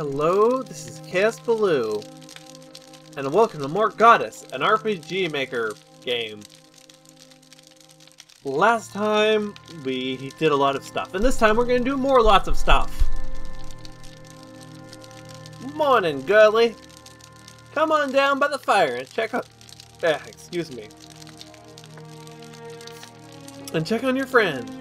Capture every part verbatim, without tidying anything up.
Hello, this is Chaos Baloo, and welcome to More Goddess, an R P G Maker game. Last time, we did a lot of stuff, and this time we're going to do more lots of stuff. Morning, girly. Come on down by the fire and check out... Eh, excuse me. And check on your friend.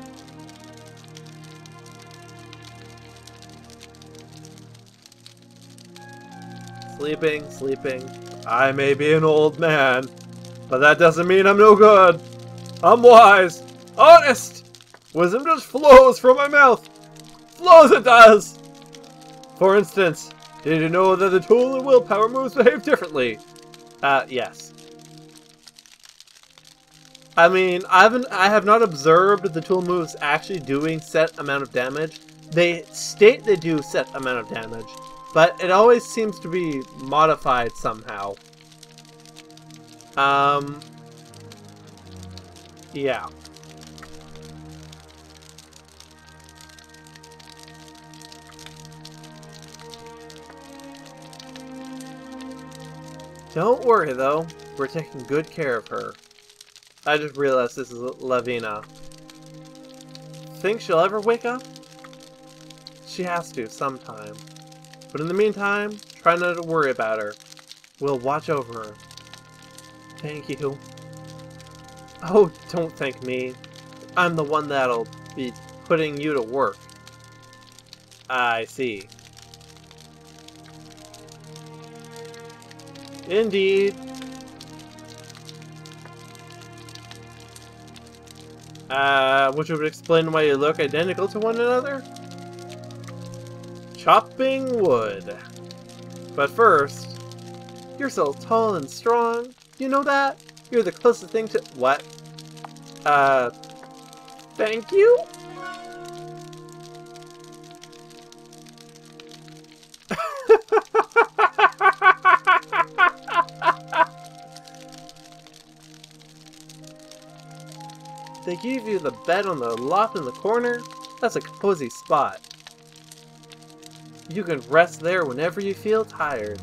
Sleeping, sleeping. I may be an old man, but that doesn't mean I'm no good. I'm wise, honest. Wisdom just flows from my mouth. Flows it does. For instance, did you know that the tool and willpower moves behave differently? Uh, yes. I mean, I haven't. I have not observed the tool moves actually doing set amount of damage. They state they do set amount of damage. But it always seems to be modified somehow. Um, yeah. Don't worry though, we're taking good care of her. I just realized this is Lavina. Think she'll ever wake up? She has to sometime. But in the meantime, try not to worry about her. We'll watch over her. Thank you. Oh, don't thank me. I'm the one that'll be putting you to work. I see. Indeed. Uh, which would explain why you look identical to one another? Chopping wood. But first, you're so tall and strong. You know that? You're the closest thing to... What? Uh... Thank you? They gave you the bed on the loft in the corner? That's a cozy spot. You can rest there whenever you feel tired.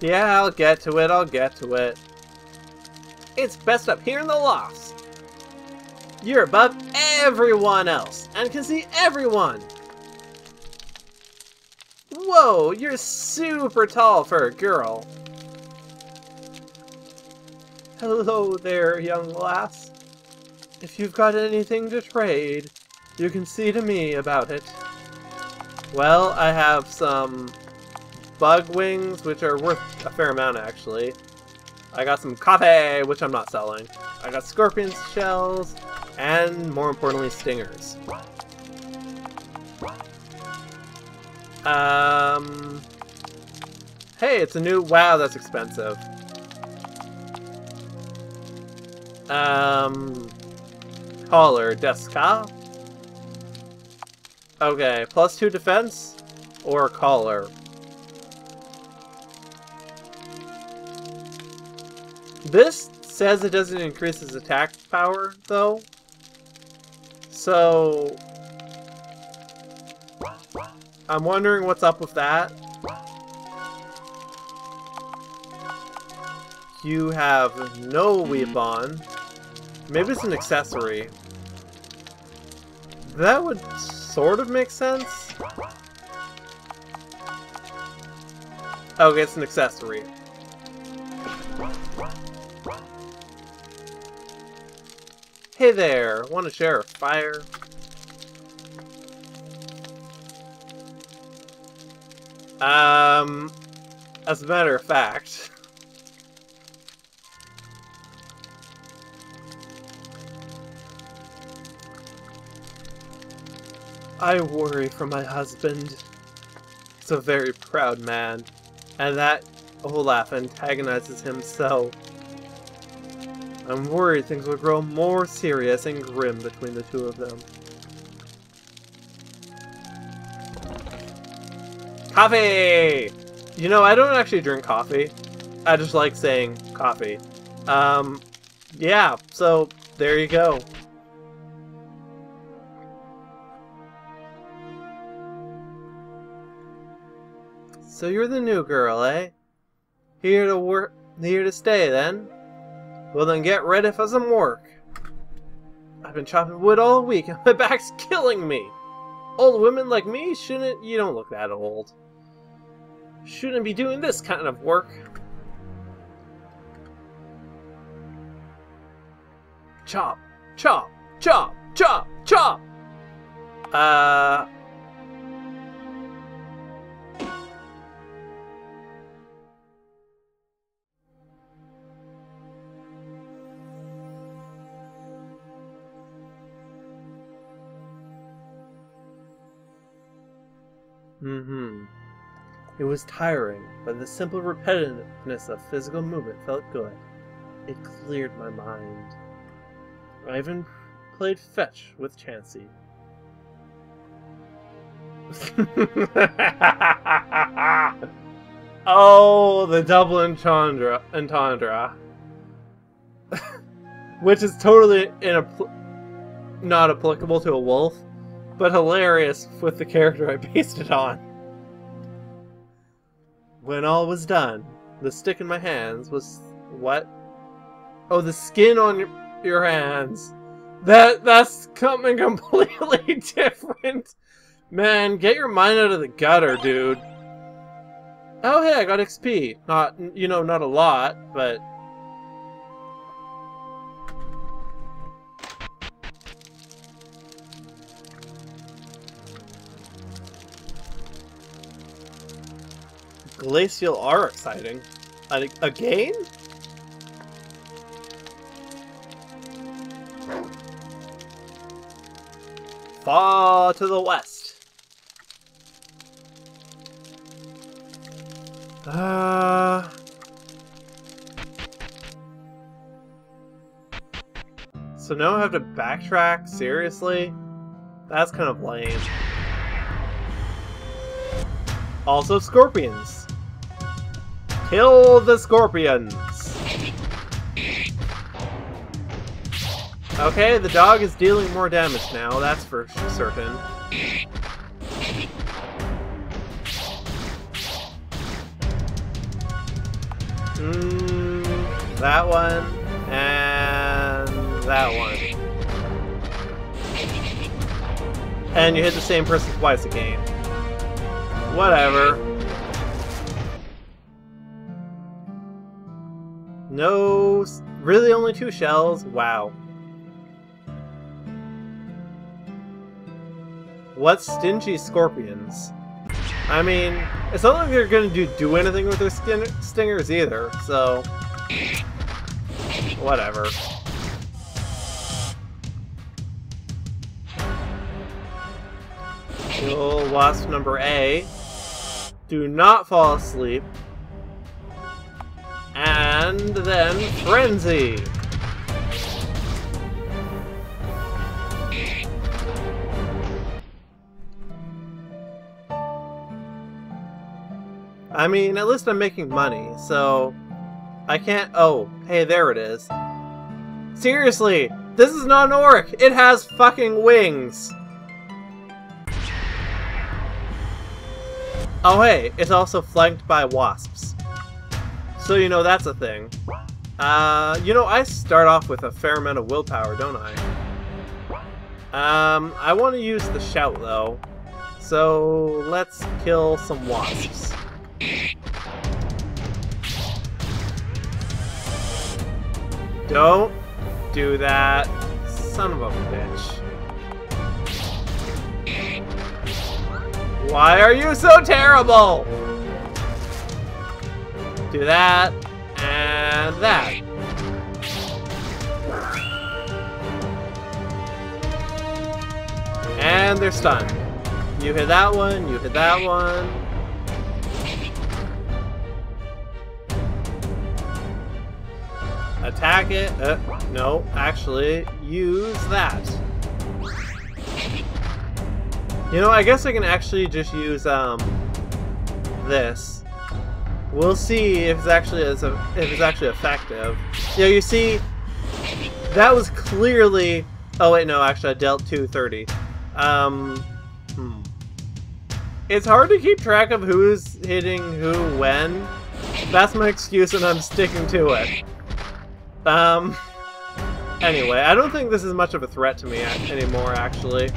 Yeah, I'll get to it, I'll get to it. It's best up here in the loft. You're above everyone else and can see everyone. Whoa, you're super tall for a girl. Hello there, young lass. If you've got anything to trade, you can see to me about it. Well, I have some bug wings, which are worth a fair amount, actually. I got some coffee, which I'm not selling. I got scorpion shells, and more importantly, stingers. Um... Hey, it's a new... Wow, that's expensive. Um... Collar, Deska? Okay, plus two defense or collar. This says it doesn't increase his attack power, though. So... I'm wondering what's up with that. You have no weave on. Maybe it's an accessory. That would... sort of makes sense? Okay, it's an accessory. Hey there, want to share a fire? Um, as a matter of fact... I worry for my husband. He's a very proud man, and that Olaf antagonizes him so. I'm worried things will grow more serious and grim between the two of them. Coffee! You know, I don't actually drink coffee. I just like saying coffee. Um, yeah, so there you go. So you're the new girl, eh? Here to work, here to stay, then? Well then get ready for some work. I've been chopping wood all week and my back's killing me. Old women like me shouldn't, you don't look that old. Shouldn't be doing this kind of work. Chop, chop, chop, chop, chop! Uh... Mm-hmm. It was tiring, but the simple repetitiveness of physical movement felt good. It cleared my mind. I even played fetch with Chansey. Oh, the double entendre. entendre. Which is totally inap- not applicable to a wolf, but hilarious with the character I based it on. When all was done, the stick in my hands was... What? Oh, the skin on your... your hands. That that's something completely different. Man, get your mind out of the gutter, dude. Oh hey, I got X P. Not you know, not a lot, but Glacial are exciting. A, a game? Far to the west. Uh... So now I have to backtrack? Seriously? That's kind of lame. Also scorpions. Kill the scorpions. Okay, the dog is dealing more damage now, that's for certain. Mm, that one, and that one. And you hit the same person twice again. Whatever. No, really only two shells? Wow. What stingy scorpions? I mean, it's not like they're gonna do do anything with their skin stingers either, so whatever. Kill wasp number A. Do not fall asleep. And then frenzy. I mean, at least I'm making money, so I can't... Oh, hey, there it is. Seriously, this is not an orc! It has fucking wings! Oh, hey, it's also flanked by wasps. So, you know, that's a thing. Uh, you know, I start off with a fair amount of willpower, don't I? Um, I want to use the shout, though. So, let's kill some wasps. Don't do that, son of a bitch. Why are you so terrible? Do that, and that. And they're stunned. You hit that one, you hit that one. Attack it. Uh, no, actually, use that. You know, I guess I can actually just use um this. We'll see if it's actually as a, if it's actually effective. Yeah, you see, that was clearly. Oh wait, no, actually, I dealt two thirty. Um, hmm. It's hard to keep track of who's hitting who when. That's my excuse and I'm sticking to it. Um, anyway, I don't think this is much of a threat to me anymore, actually.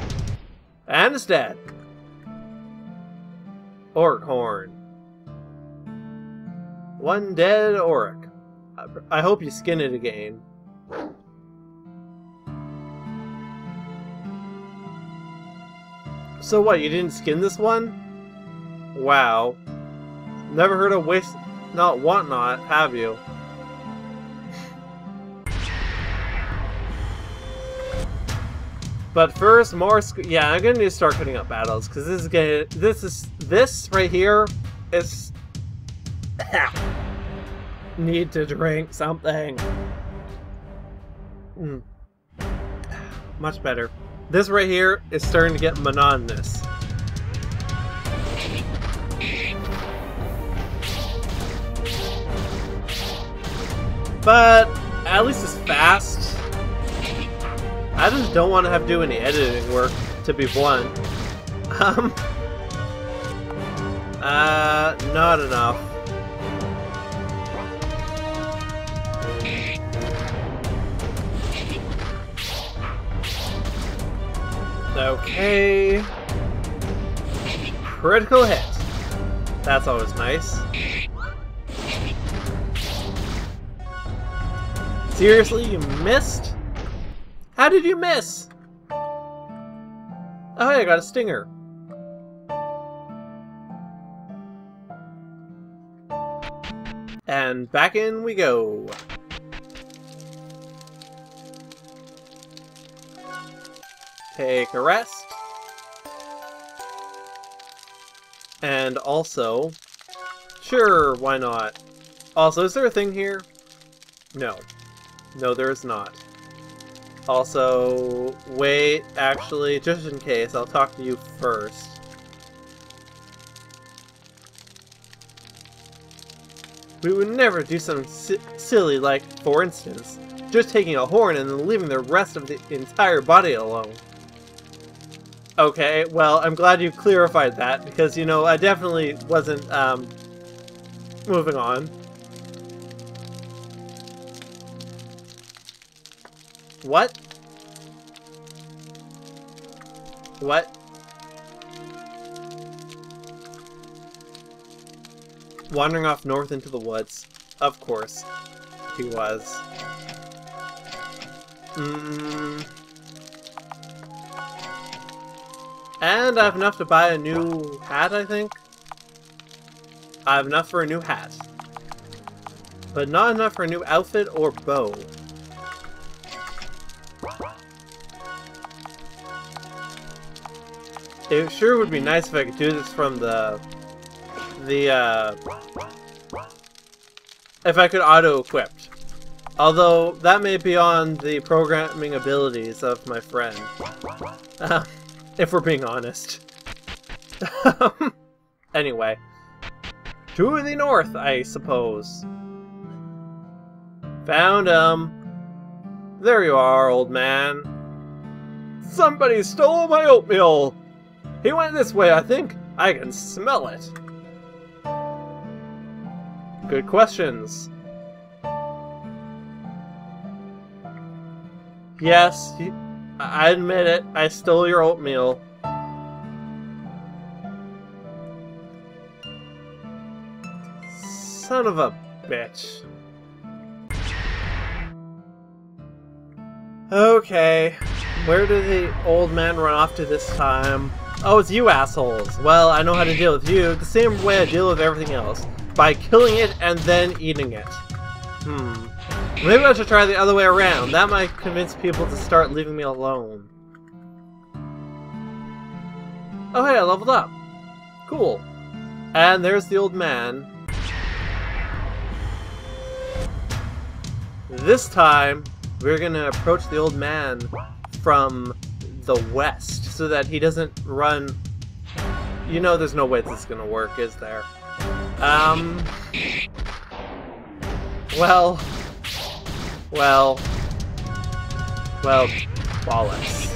And it's dead. Orc horn. One dead orc. I hope you skin it again. So what, you didn't skin this one? Wow. Never heard of waste not want not, have you? But first, more sc- yeah, I'm gonna need to start putting up battles, because this is gonna- this is- this right here is- need to drink something. Mm. Much better. This right here is starting to get monotonous. But at least it's fast. I just don't want to have to do any editing work, to be blunt. Um. Uh, not enough. Okay. Critical hit. That's always nice. Seriously, you missed? How did you miss? Oh, I got a stinger. And back in we go. Take a rest. And also... Sure, why not? Also, is there a thing here? No. No, there is not. Also... Wait, actually, just in case, I'll talk to you first. We would never do something si silly like, for instance, just taking a horn and then leaving the rest of the entire body alone. Okay, well, I'm glad you clarified that, because, you know, I definitely wasn't, um, moving on. What? What? Wandering off north into the woods. Of course, he was. Mm. And I have enough to buy a new hat, I think. I have enough for a new hat. But not enough for a new outfit or bow. It sure would be nice if I could do this from the... the, uh... if I could auto-equip. Although, that may be on the programming abilities of my friend. Uh, if we're being honest. Anyway. To the north, I suppose. Found him. There you are, old man. Somebody stole my oatmeal! He went this way, I think. I can smell it. Good questions. Yes, you, I admit it. I stole your oatmeal. Son of a bitch. Okay. Where did the old man run off to this time? Oh, it's you assholes. Well, I know how to deal with you the same way I deal with everything else. By killing it and then eating it. Hmm. Maybe I should try the other way around. That might convince people to start leaving me alone. Oh hey, I leveled up. Cool. And there's the old man. This time, we're gonna approach the old man from the west, so that he doesn't run... You know there's no way this is gonna work, is there? Um... Well... Well... Well, bollocks.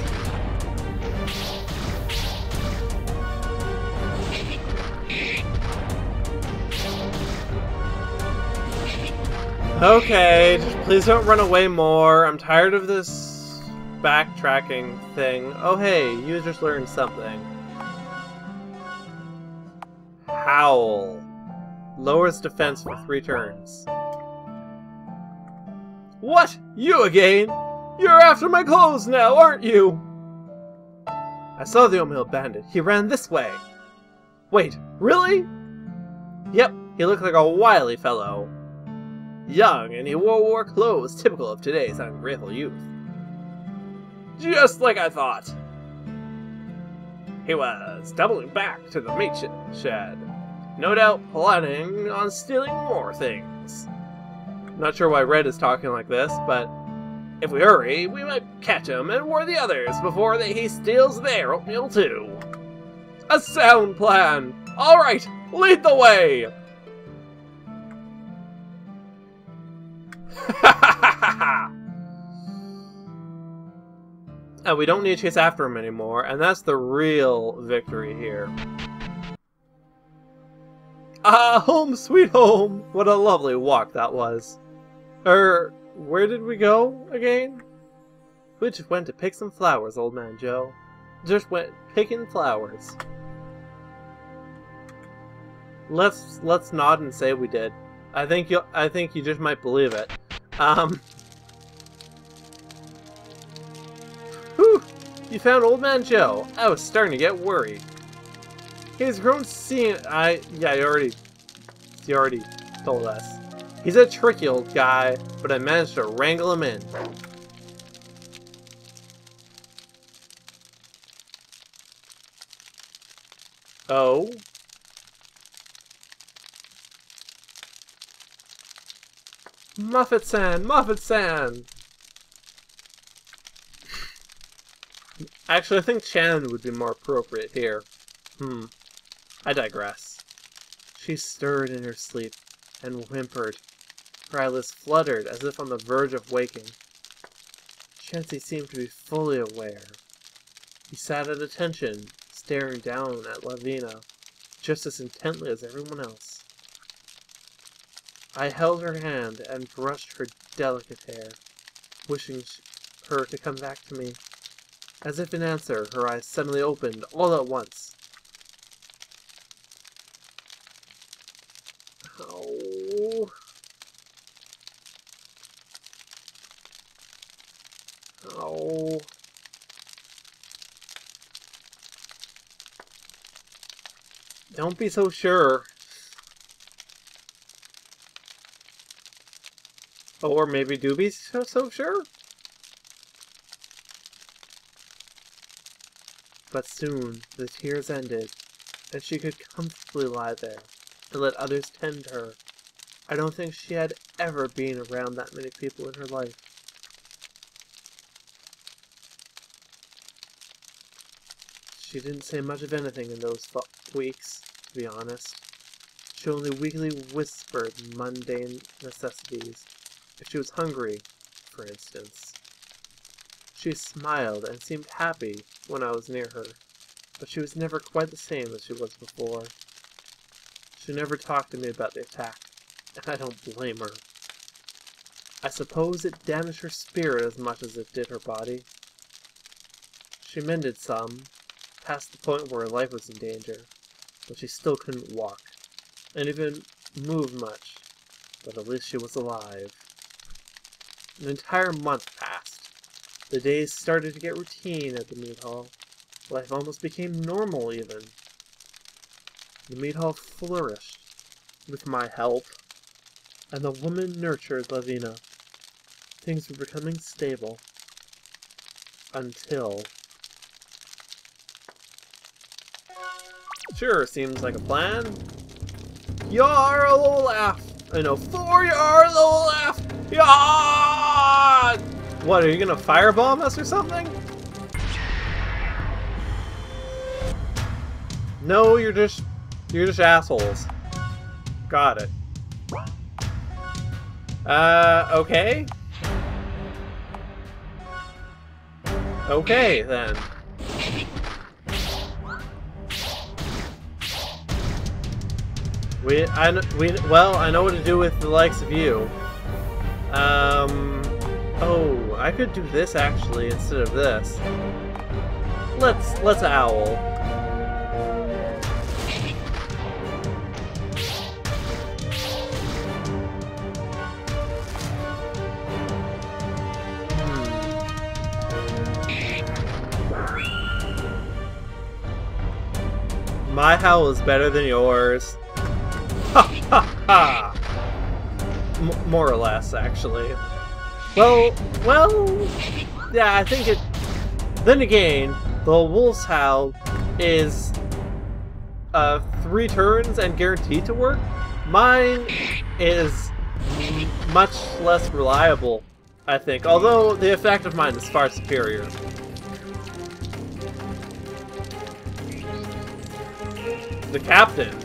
Okay, just please don't run away more. I'm tired of this backtracking thing. Oh hey, you just learned something. Howl. Lowers defense for three turns. What? You again? You're after my clothes now, aren't you? I saw the oatmeal bandit. He ran this way. Wait, really? Yep, he looked like a wily fellow. Young, and he wore war clothes typical of today's ungrateful youth. Just like I thought. He was doubling back to the meat shed. No doubt plotting on stealing more things. Not sure why Red is talking like this, but if we hurry, we might catch him and warn the others before that he steals their oatmeal too. A sound plan! Alright, lead the way! And we don't need to chase after him anymore, and that's the real victory here. Ah, home sweet home! What a lovely walk that was. Er, where did we go again? We just went to pick some flowers, old man Joe. Just went picking flowers. Let's let's nod and say we did. I think you I think you just might believe it. Um. Whew! You found old man Joe. I was starting to get worried. He's grown seeing I yeah, he already he already told us. He's a tricky old guy, but I managed to wrangle him in. Oh. Muffet-san! Muffet-san! Actually, I think Chan would be more appropriate here. Hmm. I digress. She stirred in her sleep and whimpered. Her eyelids fluttered as if on the verge of waking. Chansey seemed to be fully aware. He sat at attention, staring down at Lavina, just as intently as everyone else. I held her hand and brushed her delicate hair, wishing her to come back to me. As if in answer, her eyes suddenly opened all at once. Oh. Oh. Don't be so sure. Or maybe do be so, so sure? But soon the tears ended, and she could comfortably lie there and let others tend her. I don't think she had ever been around that many people in her life. She didn't say much of anything in those weeks, to be honest. She only weakly whispered mundane necessities. If she was hungry, for instance. She smiled and seemed happy when I was near her, but she was never quite the same as she was before. She never talked to me about the attack, and I don't blame her. I suppose it damaged her spirit as much as it did her body. She mended some, past the point where her life was in danger, but she still couldn't walk, and even move much, but at least she was alive. An entire month passed. The days started to get routine at the Mead Hall. Life almost became normal, even. The Mead Hall flourished, with my help, and the woman nurtured Lavina. Things were becoming stable. Until... Sure, seems like a plan. Jarl Olaf! I know, for Jarl Olaf! Yarl! What, are you gonna firebomb us or something? No, you're just you're just assholes. Got it. Uh okay. Okay then. We I we well, I know what to do with the likes of you. Um, oh, I could do this actually instead of this. Let's let's owl. My howl is better than yours. Ha ha ha! M more or less, actually. Well, well... yeah, I think it... Then again, the wolf's howl is... Uh, three turns and guaranteed to work. Mine is much less reliable, I think. Although, the effect of mine is far superior. The captain.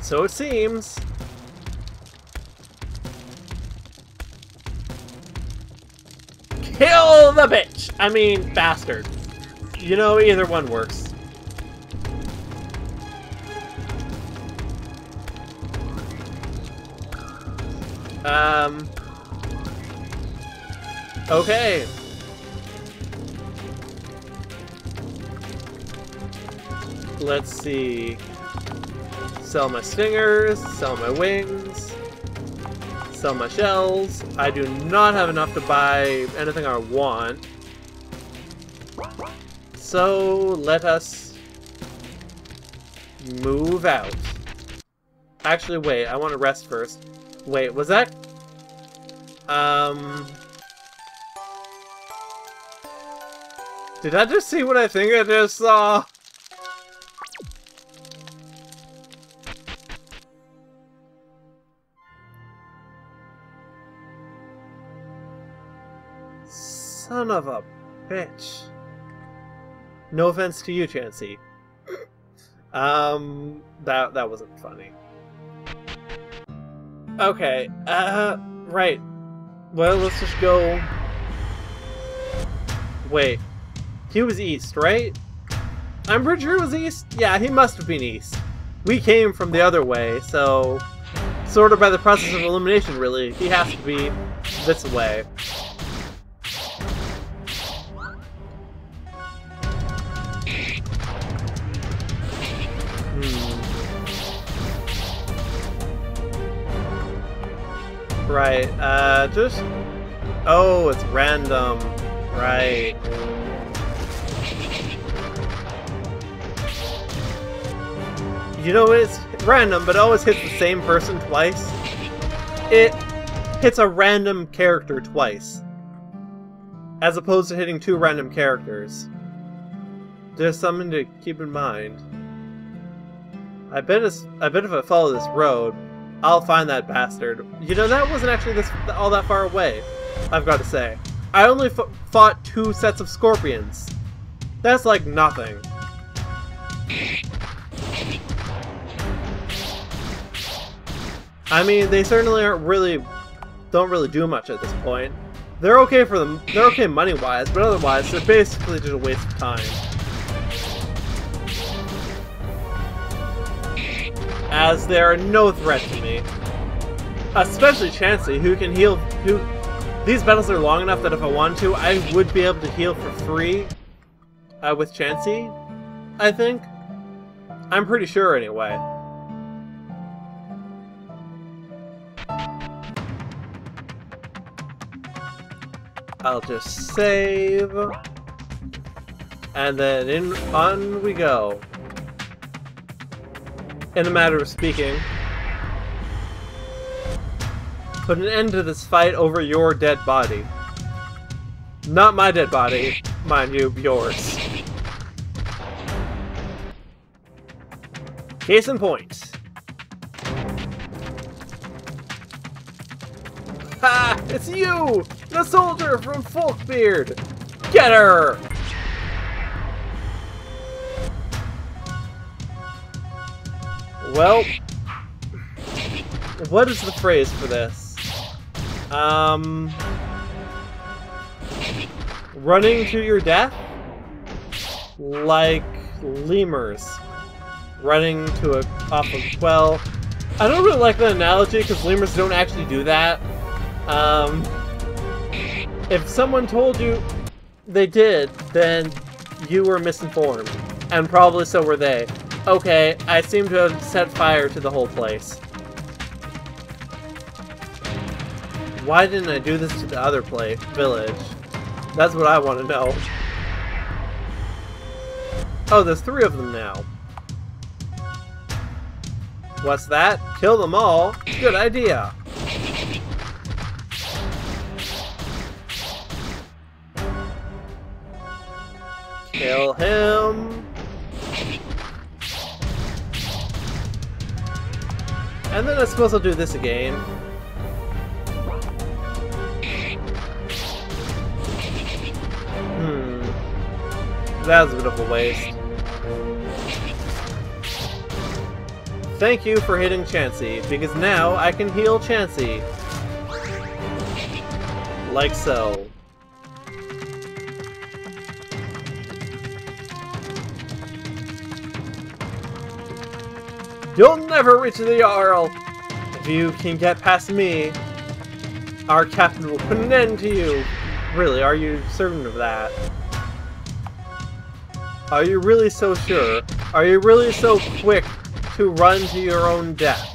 So it seems. Kill the bitch! I mean, bastard. You know, either one works. Um. Okay. Let's see. Sell my stingers, sell my wings, sell my shells. I do not have enough to buy anything I want. So let us move out. Actually, wait, I want to rest first. Wait, was that? Um... Did I just see what I think I just saw? Son of a bitch. No offense to you, Chansey. Um, that that wasn't funny. Okay, uh, right. Well, let's just go... Wait. He was east, right? I'm pretty sure it was east. Yeah, he must have been east. We came from the other way, so... Sort of by the process of elimination, really. He has to be this way. Right, uh, just... Oh, it's random. Right. You know, it's random, but it always hits the same person twice. It hits a random character twice. As opposed to hitting two random characters. There's something to keep in mind. I bet, it's, I bet if I follow this road, I'll find that bastard. You know, that wasn't actually this, all that far away, I've got to say. I only f fought two sets of scorpions. That's like nothing. I mean, they certainly aren't really... don't really do much at this point. They're okay for them. They're okay money-wise, but otherwise, they're basically just a waste of time. As there are no threats to me. Especially Chansey, who can heal... who These battles are long enough that if I wanted to, I would be able to heal for free uh, with Chansey, I think. I'm pretty sure, anyway. I'll just save. And then in on we go. In a matter of speaking. Put an end to this fight over your dead body. Not my dead body, mind you, yours. Case in point. Ha! It's you! The soldier from Folkbeard! Get her! Well, what is the phrase for this? Um, running to your death? Like lemurs running to a off of well, I don't really like that analogy, because lemurs don't actually do that. Um, if someone told you they did, then you were misinformed. And probably so were they. Okay, I seem to have set fire to the whole place. Why didn't I do this to the other place, village? That's what I want to know. Oh, there's three of them now. What's that? Kill them all? Good idea. Kill him. And then I suppose I'll do this again. Hmm. That was a bit of a waste. Thank you for hitting Chansey, because now I can heal Chansey. Like so. You'll never reach the Jarl! If you can get past me, our captain will put an end to you. Really, are you certain of that? Are you really so sure? Are you really so quick to run to your own death?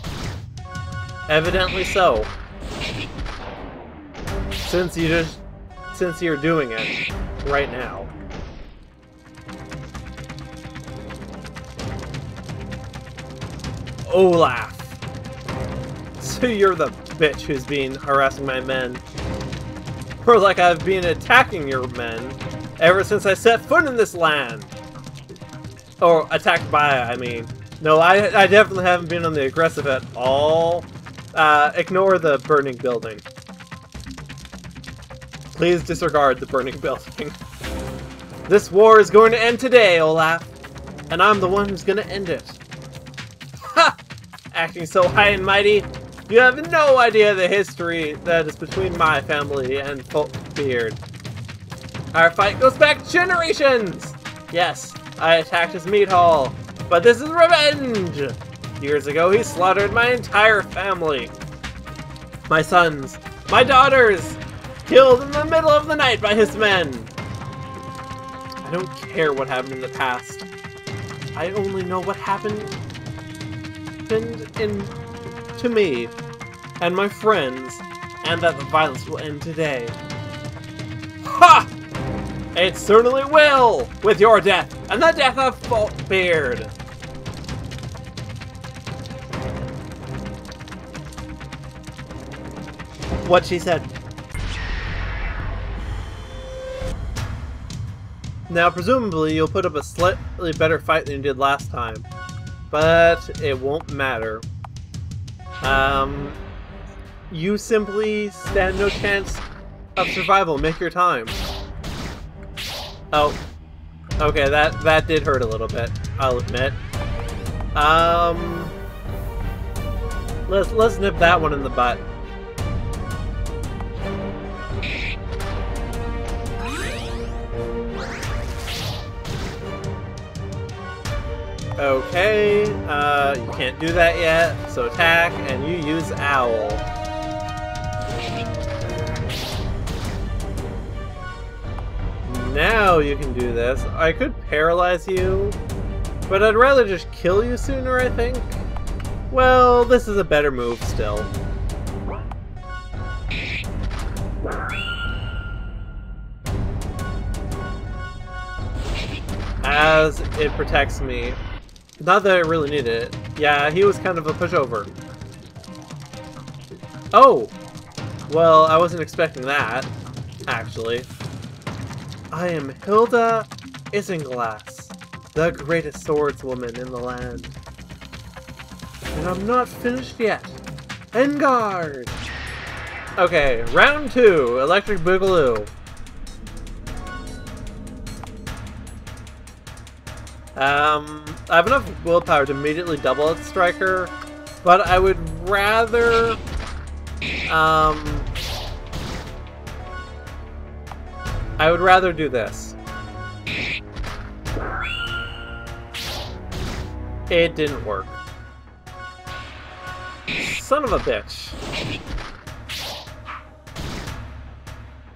Evidently so. Since you just since you're doing it right now. Olaf. So you're the bitch who's been harassing my men. Or like I've been attacking your men ever since I set foot in this land. Or attacked by, I mean. No, I, I definitely haven't been on the aggressive at all. Uh, ignore the burning building. Please disregard the burning building. This war is going to end today, Olaf. And I'm the one who's going to end it. Ha! Acting so high and mighty. You have no idea the history that is between my family and Folkbeard. Our fight goes back generations! Yes, I attacked his Mead Hall. But this is revenge! Years ago, he slaughtered my entire family. My sons, my daughters, killed in the middle of the night by his men. I don't care what happened in the past. I only know what happened, happened in, to me and my friends, and that the violence will end today. Ha! It certainly will! With your death, and the death of Folkbeard! What she said. Now, presumably, you'll put up a slightly better fight than you did last time. But it won't matter. Um, you simply stand no chance of survival. Make your time. Oh, okay, that, that did hurt a little bit, I'll admit. Um, let's, let's nip that one in the butt. Okay, uh, you can't do that yet, so attack, and you use Owl. Now you can do this. I could paralyze you, but I'd rather just kill you sooner, I think. Well, this is a better move still. As it protects me. Not that I really need it. Yeah, he was kind of a pushover. Oh! Well, I wasn't expecting that, actually. I am Hilda Isinglass, the greatest swordswoman in the land. And I'm not finished yet. Engard! Okay, round two, Electric Boogaloo. Um, I have enough willpower to immediately double its striker, but I would rather, um... I would rather do this. It didn't work. son of a bitch.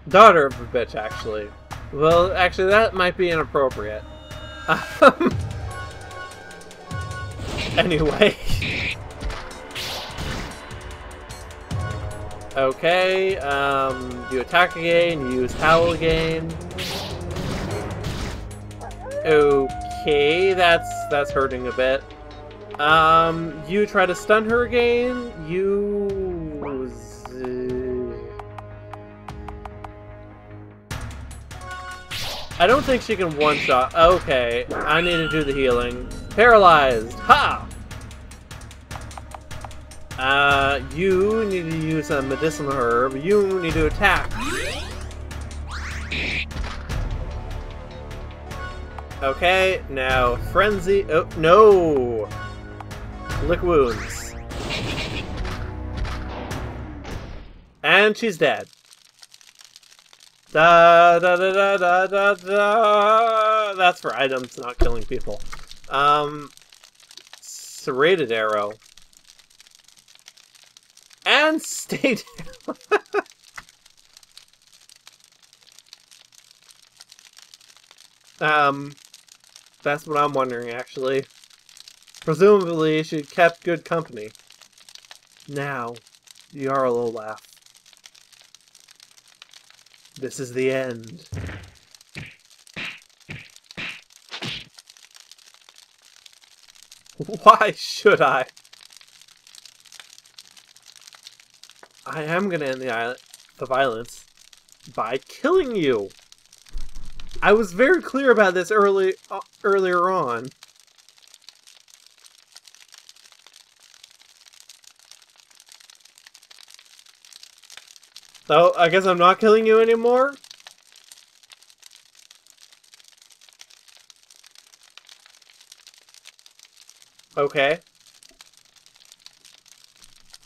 Daughter of a bitch, actually. Well, actually, that might be inappropriate. Um, anyway. Okay, um, you attack again, you use howl again. Okay, that's, that's hurting a bit. Um, you try to stun her again, you... I don't think she can one-shot. Okay, I need to do the healing. Paralyzed! Ha! Uh, you need to use a medicinal herb. You need to attack. Okay, now frenzy. Oh, no! Lick wounds. And she's dead. Da da da da da da da. That's for items, not killing people. Um, serrated arrow. And stay down. um, that's what I'm wondering, actually. Presumably, she kept good company. Now, Jarl Olaf. This is the end. Why should I? I am gonna end the, island, the violence by killing you. I was very clear about this early, uh, earlier on. So I guess I'm not killing you anymore? Okay.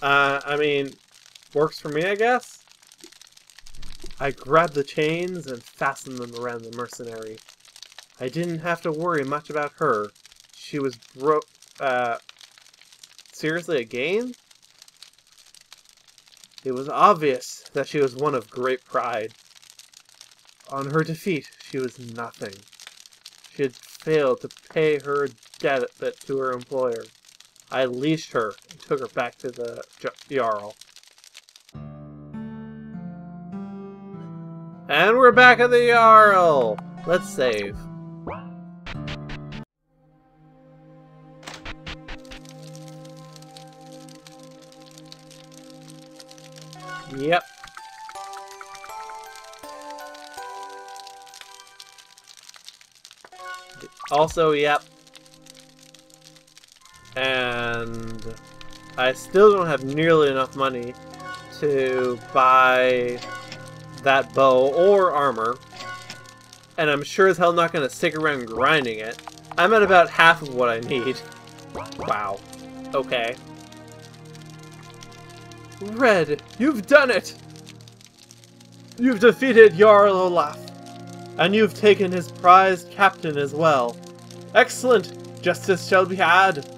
Uh, I mean... works for me, I guess? I grabbed the chains and fastened them around the mercenary. I didn't have to worry much about her. She was bro- uh... Seriously, again? It was obvious that she was one of great pride. On her defeat, she was nothing. She had failed to pay her debt to her employer. I leashed her and took her back to the Jarl. And we're back at the Jarl! Let's save. Yep. Also, yep. And I still don't have nearly enough money to buy that bow or armor, and I'm sure as hell not gonna stick around grinding it. I'm at about half of what I need. Wow. Okay. Red, you've done it! You've defeated Jarl Olaf, and you've taken his prized captain as well. Excellent! Justice shall be had!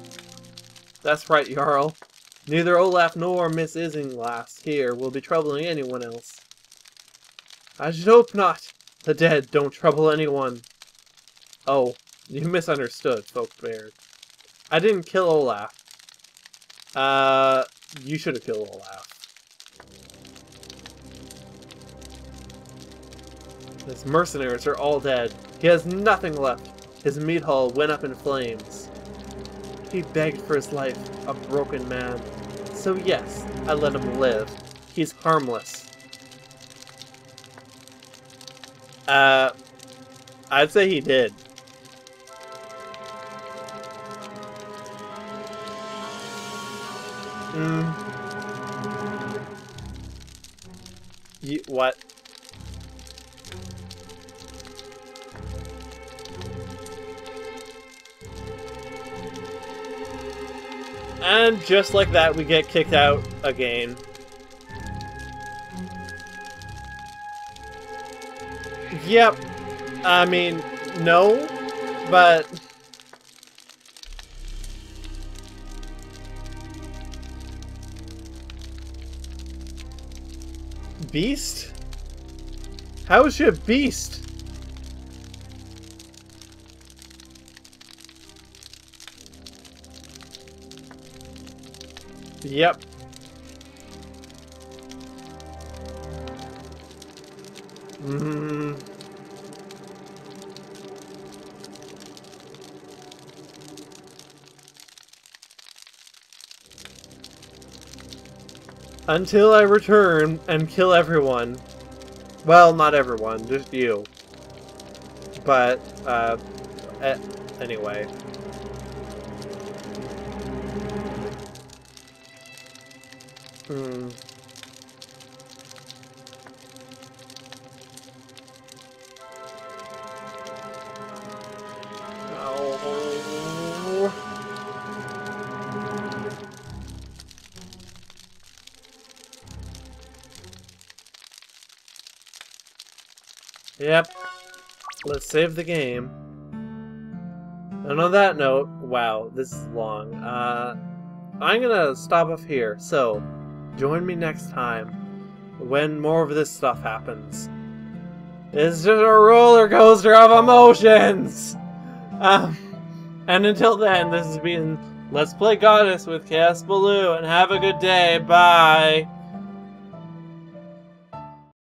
That's right, Jarl. Neither Olaf nor Miss Isinglass here will be troubling anyone else. I should hope not. The dead don't trouble anyone. Oh, you misunderstood, Folkbeard. I didn't kill Olaf. Uh, you should have killed Olaf. His mercenaries are all dead. He has nothing left. His mead hall went up in flames. He begged for his life, a broken man. So yes, I let him live. He's harmless. Uh, I'd say he did. Mm. You, what? And just like that, we get kicked out again. Yep. I mean, no, but... beast? How is she a beast? Yep. Mm. Until I return and kill everyone. Well, not everyone, just you. But, uh, eh, anyway. Hmm. Yep. Let's save the game. And on that note, wow, this is long. Uh, I'm gonna stop off here, so join me next time when more of this stuff happens. It's just a roller coaster of emotions! Um, and until then, this has been Let's Play Goddess with Chaos Baloo, and have a good day, bye!